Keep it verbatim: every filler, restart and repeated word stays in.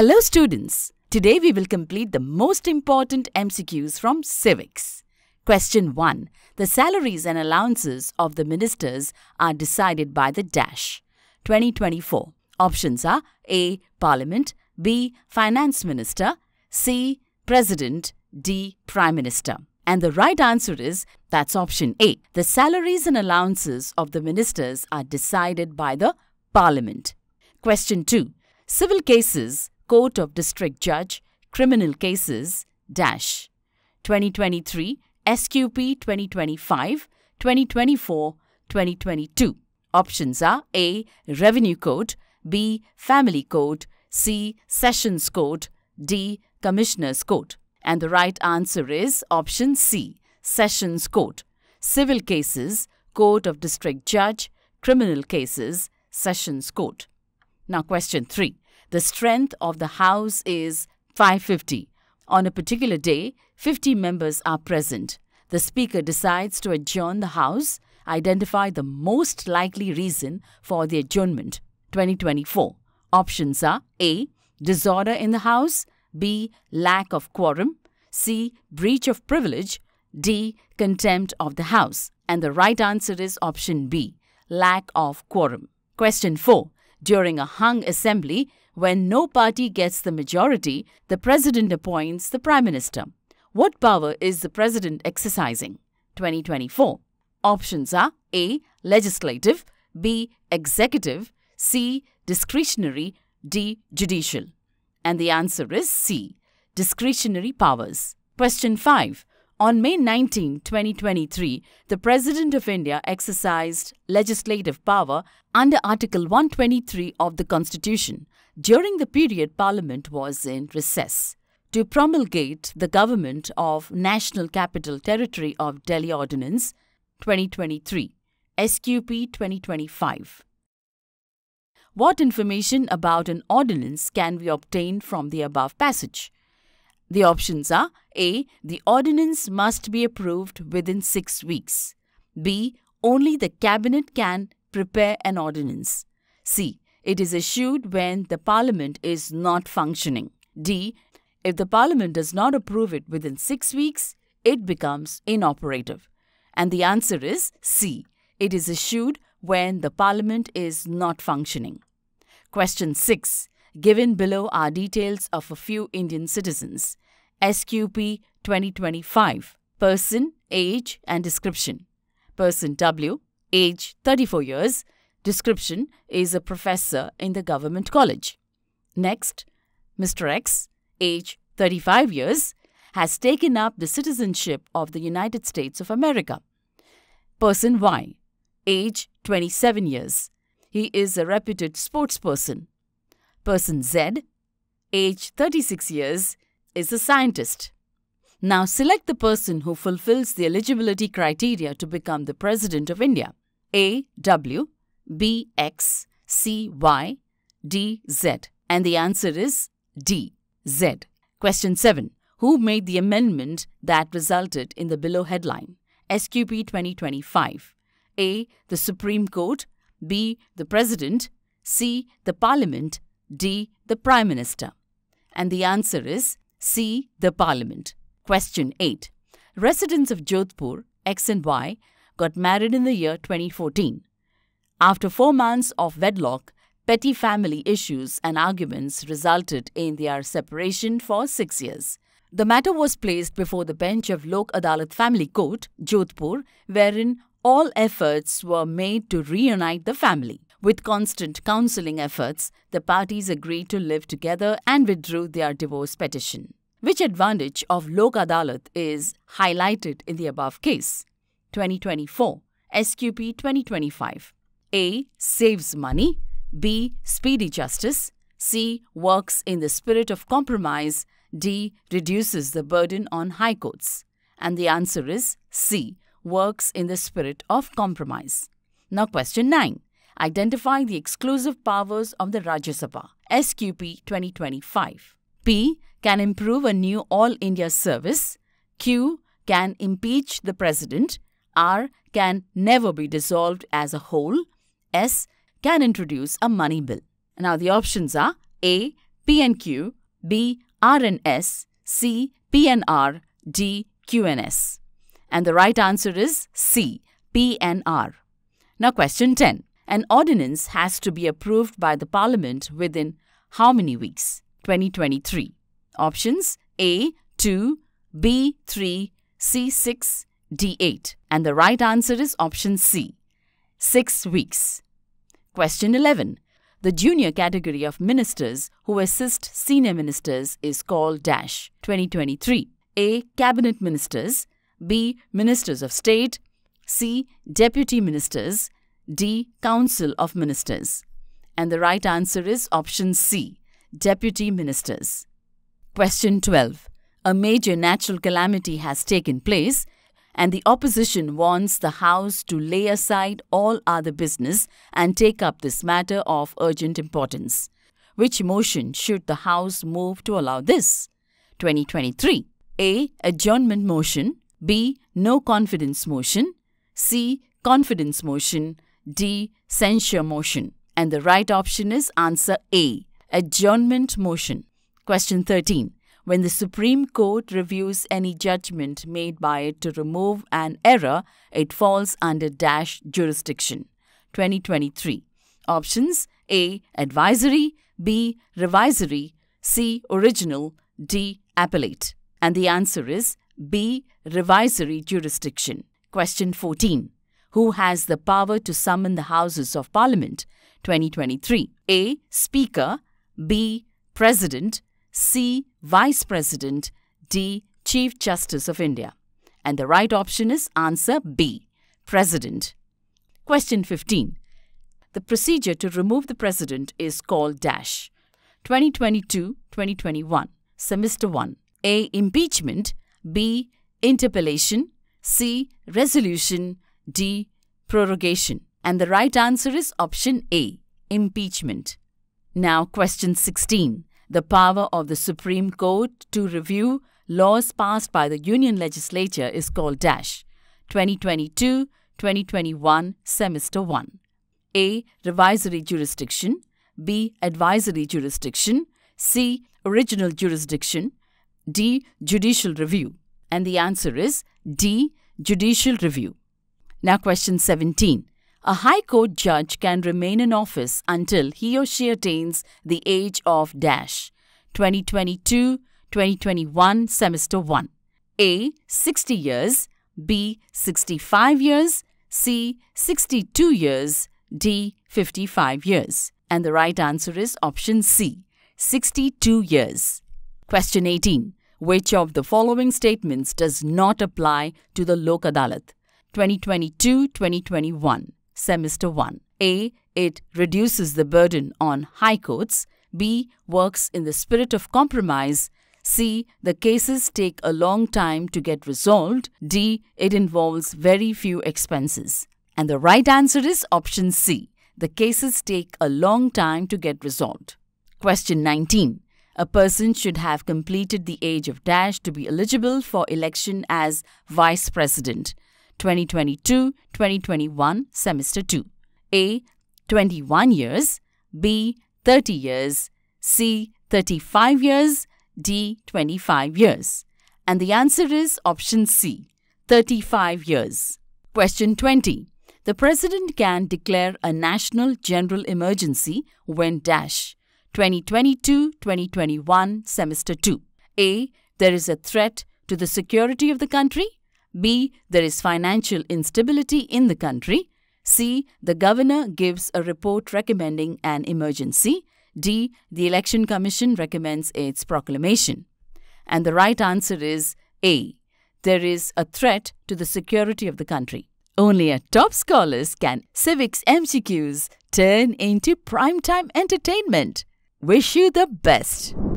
Hello students, today we will complete the most important M C Qs from Civics. Question one. The salaries and allowances of the ministers are decided by the dash. twenty twenty-four. Options are A. Parliament, B. Finance Minister, C. President, D. Prime Minister. And the right answer is, that's option A. The salaries and allowances of the ministers are decided by the Parliament. Question two. Civil cases, Court of District Judge, Criminal cases, dash. twenty twenty-three, S Q P twenty twenty-five, twenty twenty-four, twenty twenty-two. Options are A. Revenue Court, B. Family Court, C. Sessions Court, D. Commissioners Court. And the right answer is option C, Sessions Court. Civil cases, Court of District Judge, Criminal cases, Sessions Court. Now question three. The strength of the House is five hundred fifty. On a particular day, fifty members are present. The Speaker decides to adjourn the House. Identify the most likely reason for the adjournment. twenty twenty-four. Options are A. Disorder in the House, B. Lack of quorum, C. Breach of privilege, D. Contempt of the House. And the right answer is option B, lack of quorum. Question four. During a hung assembly, when no party gets the majority, the President appoints the Prime Minister. What power is the President exercising? twenty twenty-four. Options are A. Legislative, B. Executive, C. Discretionary, D. Judicial. And the answer is C, discretionary powers. Question five. On May nineteenth, twenty twenty-three, the President of India exercised legislative power under Article one twenty-three of the Constitution during the period Parliament was in recess to promulgate the Government of National Capital Territory of Delhi Ordinance twenty twenty-three, S Q P twenty twenty-five. What information about an ordinance can be obtained from the above passage? The options are A. The ordinance must be approved within six weeks. B. Only the Cabinet can prepare an ordinance. C. It is issued when the Parliament is not functioning. D. If the Parliament does not approve it within six weeks, it becomes inoperative. And the answer is C. It is issued when the Parliament is not functioning. Question six. Given below are details of a few Indian citizens. S Q P twenty twenty-five. Person, age and description. Person W, age thirty-four years. Description is a professor in the government college. Next, Mister X, age thirty-five years, has taken up the citizenship of the United States of America. Person Y, age twenty-seven years. He is a reputed sportsperson. Person Z, age thirty-six years, is a scientist. Now select the person who fulfills the eligibility criteria to become the President of India. A. W, B. X, C. Y, D. Z. And the answer is D. Z. Question seven. Who made the amendment that resulted in the below headline? S Q P twenty twenty-five. A. The Supreme Court, B. The President, C. The Parliament, D. The Prime Minister. And the answer is C. The Parliament. Question eight. Residents of Jodhpur, X and Y, got married in the year twenty fourteen. After four months of wedlock, petty family issues and arguments resulted in their separation for six years. The matter was placed before the bench of Lok Adalat Family Court, Jodhpur, wherein all efforts were made to reunite the family. With constant counselling efforts, the parties agreed to live together and withdrew their divorce petition. Which advantage of Lok Adalat is highlighted in the above case? twenty twenty-four, S Q P twenty twenty-five. A. Saves money, B. Speedy justice, C. Works in the spirit of compromise, D. Reduces the burden on high courts. And the answer is C. Works in the spirit of compromise. Now question nine. Identify the exclusive powers of the Rajya Sabha. S Q P twenty twenty-five. P. Can improve a new All India service. Q. Can impeach the President. R. Can never be dissolved as a whole. S. Can introduce a money bill. Now the options are A. P N Q, B, R N S, C, P N R, D, Q N S. And the right answer is C, P N R. Now question ten. An ordinance has to be approved by the Parliament within how many weeks? twenty twenty-three. Options A, two, B, three, C, six, D, eight. And the right answer is option C, six weeks. Question eleven. The junior category of ministers who assist senior ministers is called dash twenty twenty-three. A. Cabinet ministers. B. Ministers of state. C. Deputy ministers. D. Council of ministers. And the right answer is option C, deputy ministers. Question twelve. A major natural calamity has taken place and the opposition wants the House to lay aside all other business and take up this matter of urgent importance. Which motion should the House move to allow this? twenty twenty-three. A. Adjournment motion. B. No confidence motion. C. Confidence motion. D. Censure motion. And the right option is answer A, adjournment motion. Question thirteen. When the Supreme Court reviews any judgment made by it to remove an error, it falls under dash jurisdiction. twenty twenty-three. Options A, advisory. B, revisory. C, original. D, appellate. And the answer is B, revisory jurisdiction. Question fourteen. Who has the power to summon the Houses of Parliament? twenty twenty-three. A, Speaker. B, President. C, Vice President. D, Chief Justice of India. And the right option is answer B, President. Question fifteen. The procedure to remove the President is called dash. twenty twenty-two to twenty twenty-one, Semester one. A, Impeachment. B, Interpellation. C, Resolution. D, Prorogation. And the right answer is option A, Impeachment. Now question sixteen. The power of the Supreme Court to review laws passed by the Union Legislature is called dash. twenty twenty-two to twenty twenty-one, Semester one. A, Revisory jurisdiction. B, Advisory jurisdiction. C, Original jurisdiction. D, Judicial review. And the answer is D, Judicial review. Now question seventeen. A High Court judge can remain in office until he or she attains the age of dash. twenty twenty-two to twenty twenty-one, Semester one. A, sixty years. B, sixty-five years. C, sixty-two years. D, fifty-five years. And the right answer is option C, sixty-two years. Question eighteen. Which of the following statements does not apply to the Lok Adalat? twenty twenty-two to twenty twenty-one, Semester one. A, it reduces the burden on high courts. B, works in the spirit of compromise. C, the cases take a long time to get resolved. D, it involves very few expenses. And the right answer is option C, the cases take a long time to get resolved. Question nineteen. A person should have completed the age of dash to be eligible for election as Vice President. twenty twenty-two to twenty twenty-one, Semester two. A, twenty-one years. B, thirty years. C, thirty-five years. D, twenty-five years. And the answer is option C, thirty-five years. Question twenty. The President can declare a national general emergency when dash. twenty twenty-two to twenty twenty-one, Semester two. A, there is a threat to the security of the country. B, there is financial instability in the country. C, the governor gives a report recommending an emergency. D, the Election Commission recommends its proclamation. And the right answer is A, there is a threat to the security of the country. Only at top scholars can Civics M C Qs turn into primetime entertainment. Wish you the best.